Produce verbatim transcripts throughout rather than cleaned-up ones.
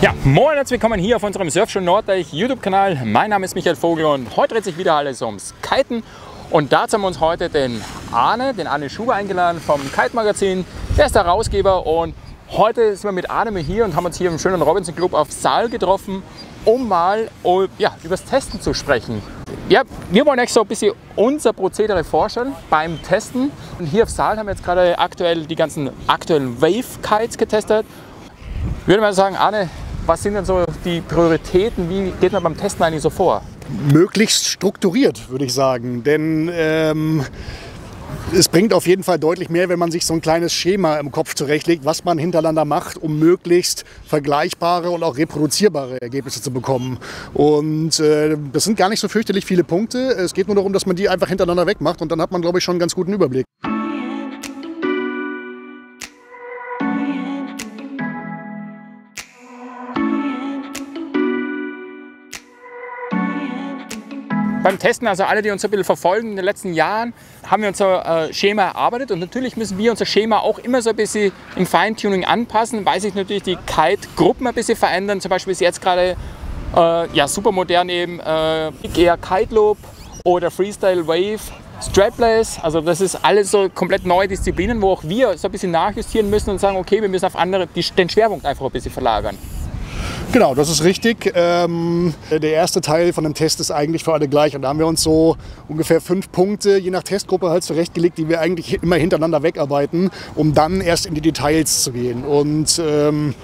Ja, moin, herzlich willkommen hier auf unserem Surfshow Norddeich YouTube-Kanal. Mein Name ist Michael Vogel und heute dreht sich wieder alles ums Kiten. Und dazu haben wir uns heute den Arne, den Arne Schuber eingeladen vom Kite-Magazin. Der ist der Herausgeber und heute sind wir mit Arne mal hier und haben uns hier im schönen Robinson-Club auf Saal getroffen, um mal ja, über das Testen zu sprechen. Ja, wir wollen euch so ein bisschen unser Prozedere vorstellen beim Testen. Und hier auf Saal haben wir jetzt gerade aktuell die ganzen aktuellen Wave-Kites getestet. Ich würde mal sagen, Arne, was sind denn so die Prioritäten? Wie geht man beim Testen eigentlich so vor? Möglichst strukturiert, würde ich sagen, denn ähm, es bringt auf jeden Fall deutlich mehr, wenn man sich so ein kleines Schema im Kopf zurechtlegt, was man hintereinander macht, um möglichst vergleichbare und auch reproduzierbare Ergebnisse zu bekommen. Und äh, das sind gar nicht so fürchterlich viele Punkte. Es geht nur darum, dass man die einfach hintereinander wegmacht und dann hat man, glaube ich, schon einen ganz guten Überblick. Beim Testen, also alle, die uns ein bisschen verfolgen in den letzten Jahren, haben wir unser äh, Schema erarbeitet und natürlich müssen wir unser Schema auch immer so ein bisschen im Feintuning anpassen, weil sich natürlich die Kite-Gruppen ein bisschen verändern. Zum Beispiel ist jetzt gerade äh, ja, super modern eben äh, eher Kite-Loop oder Freestyle Wave, Strapless. Also das ist alles so komplett neue Disziplinen, wo auch wir so ein bisschen nachjustieren müssen und sagen, okay, wir müssen auf andere die, den Schwerpunkt einfach ein bisschen verlagern. Genau, das ist richtig. Ähm, der erste Teil von dem Test ist eigentlich für alle gleich. Und da haben wir uns so ungefähr fünf Punkte, je nach Testgruppe, halt zurechtgelegt, die wir eigentlich immer hintereinander wegarbeiten, um dann erst in die Details zu gehen. Und ähm,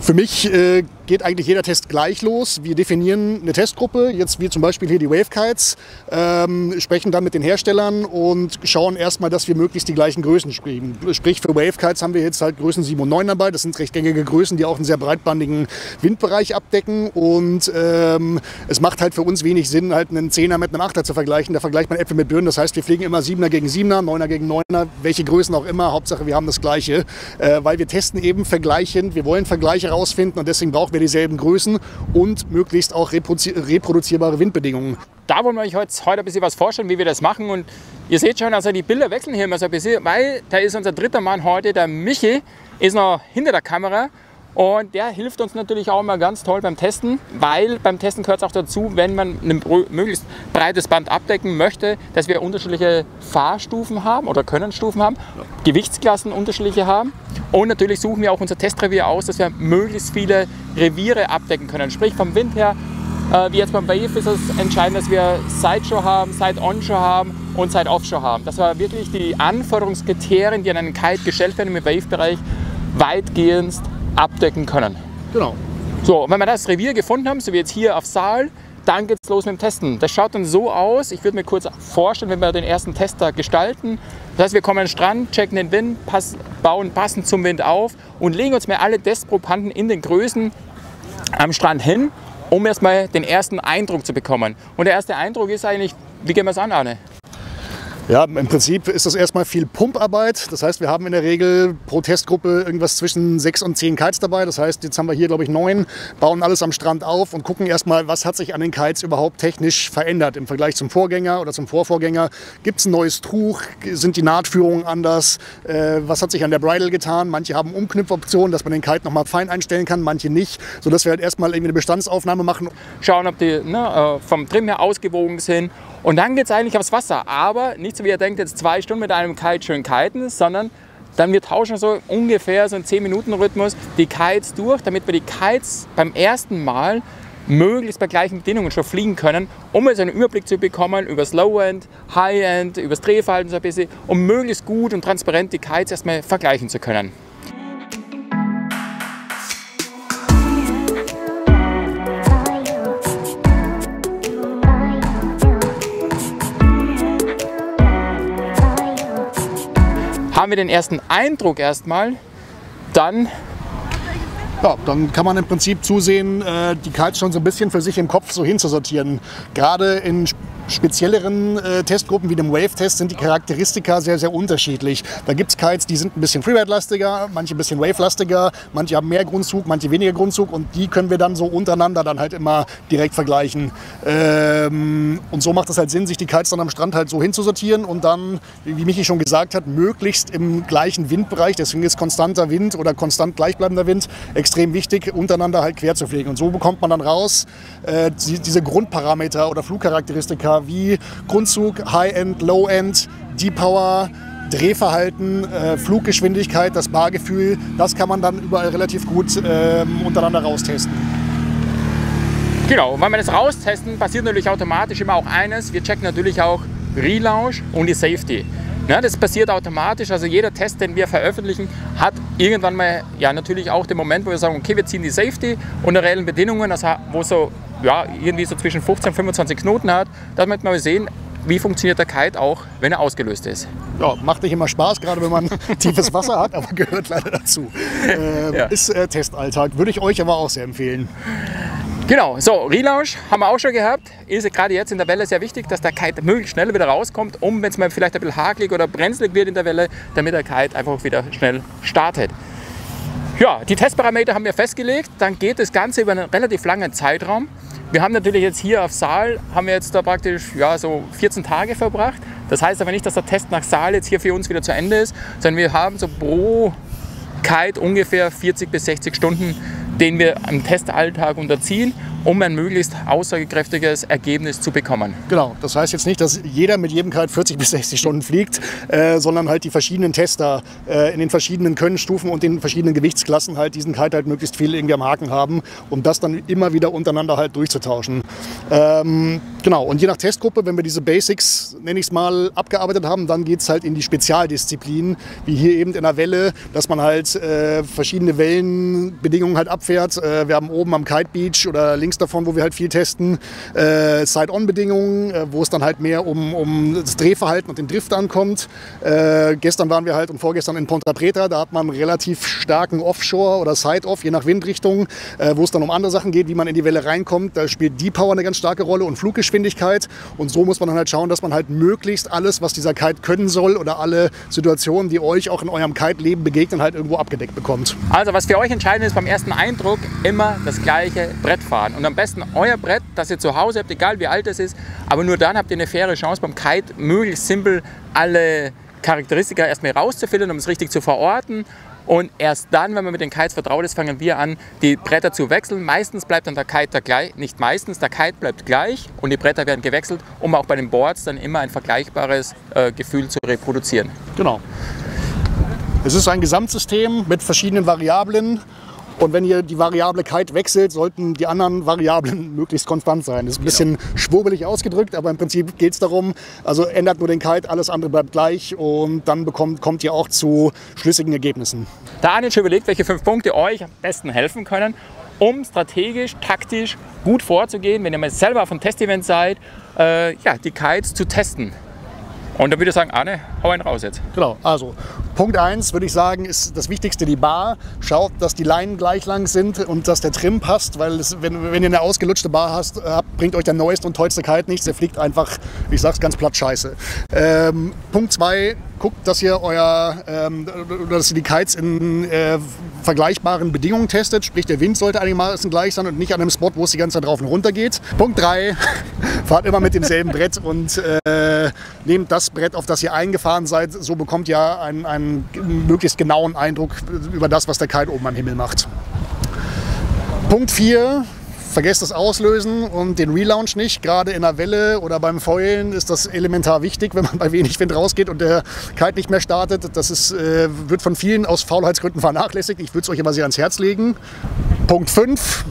für mich äh, geht eigentlich jeder Test gleich los. Wir definieren eine Testgruppe, jetzt wie zum Beispiel hier die Wavekites, ähm, sprechen dann mit den Herstellern und schauen erstmal, dass wir möglichst die gleichen Größen spielen. Sprich, für Wavekites haben wir jetzt halt Größen sieben und neun dabei. Das sind recht gängige Größen, die auch einen sehr breitbandigen Windbereich abdecken. Und ähm, es macht halt für uns wenig Sinn, halt einen Zehner mit einem Achter zu vergleichen. Da vergleicht man Äpfel mit Birnen. Das heißt, wir fliegen immer Siebener gegen Siebener, Neuner gegen Neuner, welche Größen auch immer. Hauptsache, wir haben das Gleiche, äh, weil wir testen eben vergleichend. Wir wollen Vergleiche rausfinden und deswegen brauchen wir dieselben Größen und möglichst auch reproduzierbare Windbedingungen. Da wollen wir euch heute, heute ein bisschen was vorstellen, wie wir das machen. Und ihr seht schon, also die Bilder wechseln hier immer so ein bisschen, weil da ist unser dritter Mann heute, der Michi, ist noch hinter der Kamera. Und der hilft uns natürlich auch immer ganz toll beim Testen, weil beim Testen gehört es auch dazu, wenn man ein möglichst breites Band abdecken möchte, dass wir unterschiedliche Fahrstufen haben oder Könnenstufen haben, ja. Gewichtsklassen unterschiedliche haben und natürlich suchen wir auch unser Testrevier aus, dass wir möglichst viele Reviere abdecken können. Sprich vom Wind her, äh, wie jetzt beim Wave ist es entscheidend, dass wir Sideshore haben, Side-Onshore haben und Side-Offshore haben. Das war wirklich die Anforderungskriterien, die an einen Kite gestellt werden im Wave-Bereich, weitgehend abdecken können. Genau. So, wenn wir das Revier gefunden haben, so wie jetzt hier auf Saal, dann geht's los mit dem Testen. Das schaut dann so aus, ich würde mir kurz vorstellen, wenn wir den ersten Tester gestalten. Das heißt, wir kommen an den Strand, checken den Wind, passen, bauen passend zum Wind auf und legen uns mal alle Testprobanden in den Größen am Strand hin, um erstmal den ersten Eindruck zu bekommen. Und der erste Eindruck ist eigentlich, wie gehen wir es an, Arne? Ja, im Prinzip ist das erstmal viel Pumparbeit. Das heißt, wir haben in der Regel pro Testgruppe irgendwas zwischen sechs und zehn Kites dabei. Das heißt, jetzt haben wir hier, glaube ich, neun, bauen alles am Strand auf und gucken erstmal, was hat sich an den Kites überhaupt technisch verändert im Vergleich zum Vorgänger oder zum Vorvorgänger. Gibt es ein neues Tuch? Sind die Nahtführungen anders? Äh, was hat sich an der Bridle getan? Manche haben Umknüpfoptionen, dass man den Kite nochmal fein einstellen kann, manche nicht. Sodass wir halt erstmal irgendwie eine Bestandsaufnahme machen. Schauen, ob die ne, vom Trim her ausgewogen sind. Und dann geht es eigentlich aufs Wasser, aber nicht so wie ihr denkt, jetzt zwei Stunden mit einem Kite schön kiten, sondern dann wir tauschen so ungefähr so einen zehn Minuten Rhythmus die Kites durch, damit wir die Kites beim ersten Mal möglichst bei gleichen Bedingungen schon fliegen können, um jetzt einen Überblick zu bekommen über das Low-End, High-End, über das Drehverhalten so ein bisschen, um möglichst gut und transparent die Kites erstmal vergleichen zu können. Haben wir den ersten Eindruck erstmal, dann... Ja, dann kann man im Prinzip zusehen, die Kites schon so ein bisschen für sich im Kopf so hinzusortieren. Gerade in spezielleren äh, Testgruppen wie dem Wave-Test sind die Charakteristika sehr, sehr unterschiedlich. Da gibt es Kites, die sind ein bisschen Freeride-lastiger, manche ein bisschen Wave-lastiger, manche haben mehr Grundzug, manche weniger Grundzug und die können wir dann so untereinander dann halt immer direkt vergleichen. Ähm, und so macht es halt Sinn, sich die Kites dann am Strand halt so hinzusortieren und dann, wie Michi schon gesagt hat, möglichst im gleichen Windbereich, deswegen ist konstanter Wind oder konstant gleichbleibender Wind extrem wichtig, untereinander halt quer zu pflegen. Und so bekommt man dann raus, äh, die, diese Grundparameter oder Flugcharakteristika wie Grundzug, High-End, Low-End, Deep-Power, Drehverhalten, äh, Fluggeschwindigkeit, das Bargefühl, das kann man dann überall relativ gut äh, untereinander raustesten. Genau, wenn wir das raustesten, passiert natürlich automatisch immer auch eines, wir checken natürlich auch Relaunch und die Safety. Ja, das passiert automatisch, also jeder Test, den wir veröffentlichen, hat irgendwann mal ja natürlich auch den Moment, wo wir sagen, okay, wir ziehen die Safety unter reellen Bedingungen, also wo so ja, irgendwie so zwischen fünfzehn und fünfundzwanzig Knoten hat, damit wir sehen, wie funktioniert der Kite auch, wenn er ausgelöst ist. Ja, macht nicht immer Spaß, gerade wenn man tiefes Wasser hat, aber gehört leider dazu. Äh, ja. Ist äh, Testalltag, würde ich euch aber auch sehr empfehlen. Genau, so Relaunch haben wir auch schon gehabt, ist gerade jetzt in der Welle sehr wichtig, dass der Kite möglichst schnell wieder rauskommt, um wenn es mal vielleicht ein bisschen hakelig oder brenzlig wird in der Welle, damit der Kite einfach wieder schnell startet. Ja, die Testparameter haben wir festgelegt, dann geht das Ganze über einen relativ langen Zeitraum. Wir haben natürlich jetzt hier auf Saal, haben wir jetzt da praktisch ja, so vierzehn Tage verbracht. Das heißt aber nicht, dass der Test nach Saal jetzt hier für uns wieder zu Ende ist, sondern wir haben so pro Kite ungefähr vierzig bis sechzig Stunden, den wir am Testalltag unterziehen, um ein möglichst aussagekräftiges Ergebnis zu bekommen. Genau, das heißt jetzt nicht, dass jeder mit jedem Kite vierzig bis sechzig Stunden fliegt, äh, sondern halt die verschiedenen Tester äh, in den verschiedenen Könnenstufen und den verschiedenen Gewichtsklassen halt diesen Kite halt möglichst viel irgendwie am Haken haben, um das dann immer wieder untereinander halt durchzutauschen. Ähm, genau, und je nach Testgruppe, wenn wir diese Basics, nenne ich es mal, abgearbeitet haben, dann geht es halt in die Spezialdisziplinen, wie hier eben in der Welle, dass man halt äh, verschiedene Wellenbedingungen halt abfährt. Äh, wir haben oben am Kite Beach oder links davon, wo wir halt viel testen, äh, Side-on-Bedingungen, äh, wo es dann halt mehr um, um das Drehverhalten und den Drift ankommt. Äh, gestern waren wir halt und vorgestern in Ponta Preta, da hat man einen relativ starken Offshore oder Side-Off, je nach Windrichtung, äh, wo es dann um andere Sachen geht, wie man in die Welle reinkommt. Da spielt die Power eine ganz starke Rolle und Fluggeschwindigkeit und so muss man dann halt schauen, dass man halt möglichst alles, was dieser Kite können soll oder alle Situationen, die euch auch in eurem Kite-Leben begegnen, halt irgendwo abgedeckt bekommt. Also was für euch entscheidend ist beim ersten Eindruck, immer das gleiche Brett fahren. Und Und am besten euer Brett, das ihr zu Hause habt, egal wie alt es ist, aber nur dann habt ihr eine faire Chance beim Kite möglichst simpel alle Charakteristika erstmal rauszufiltern, um es richtig zu verorten. Und erst dann, wenn man mit den Kites vertraut ist, fangen wir an, die Bretter zu wechseln. Meistens bleibt dann der Kite der gleich, nicht meistens, der Kite bleibt gleich und die Bretter werden gewechselt, um auch bei den Boards dann immer ein vergleichbares äh, Gefühl zu reproduzieren. Genau. Es ist ein Gesamtsystem mit verschiedenen Variablen. Und wenn ihr die Variable Kite wechselt, sollten die anderen Variablen möglichst konstant sein. Das ist ein bisschen genau. schwurbelig ausgedrückt, aber im Prinzip geht es darum, also ändert nur den Kite, alles andere bleibt gleich und dann bekommt, kommt ihr auch zu schlüssigen Ergebnissen. Da Arne schon überlegt, welche fünf Punkte euch am besten helfen können, um strategisch, taktisch gut vorzugehen, wenn ihr mal selber auf einem Testevent seid, äh, ja, die Kites zu testen. Und dann würde ich sagen, Arne, hau einen raus jetzt. Genau, also Punkt eins würde ich sagen, ist das Wichtigste die Bar. Schaut, dass die Leinen gleich lang sind und dass der Trim passt, weil es, wenn, wenn ihr eine ausgelutschte Bar hast, habt, bringt euch der neueste und tollste Kite nichts. Der fliegt einfach, ich sag's ganz platt, scheiße. Ähm, Punkt zwei, guckt, dass ihr, euer, ähm, dass ihr die Kites in äh, vergleichbaren Bedingungen testet. Sprich, der Wind sollte einigermaßen gleich sein und nicht an einem Spot, wo es die ganze Zeit drauf und runter geht. Punkt drei, fahrt immer mit demselben Brett und äh, nehmt das Brett, auf das ihr eingefahren seid. So bekommt ihr einen, einen möglichst genauen Eindruck über das, was der Kite oben am Himmel macht. Punkt vier. Vergesst das Auslösen und den Relaunch nicht. Gerade in der Welle oder beim Foilen ist das elementar wichtig, wenn man bei wenig Wind rausgeht und der Kite nicht mehr startet. Das ist, äh, wird von vielen aus Faulheitsgründen vernachlässigt. Ich würde es euch immer sehr ans Herz legen. Punkt fünf.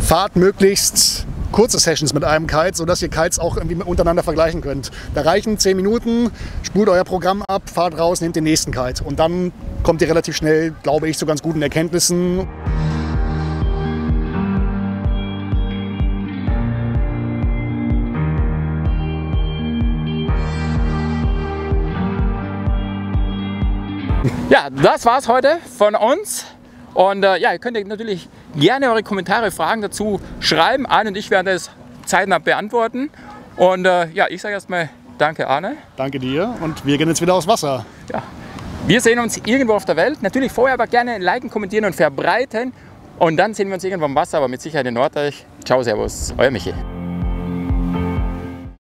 Fahrt möglichst kurze Sessions mit einem Kite, sodass ihr Kites auch irgendwie untereinander vergleichen könnt. Da reichen zehn Minuten, spult euer Programm ab, fahrt raus, nehmt den nächsten Kite. Und dann kommt ihr relativ schnell, glaube ich, zu ganz guten Erkenntnissen. Ja, das war's heute von uns und äh, ja, ihr könnt natürlich gerne eure Kommentare, Fragen dazu schreiben. Arne und ich werden das zeitnah beantworten Und äh, ja, ich sage erstmal danke, Arne. Danke dir, und wir gehen jetzt wieder aufs Wasser. Ja. Wir sehen uns irgendwo auf der Welt. Natürlich vorher aber gerne liken, kommentieren und verbreiten. Und dann sehen wir uns irgendwo am Wasser, aber mit Sicherheit in Norddeich. Ciao, servus, euer Michi.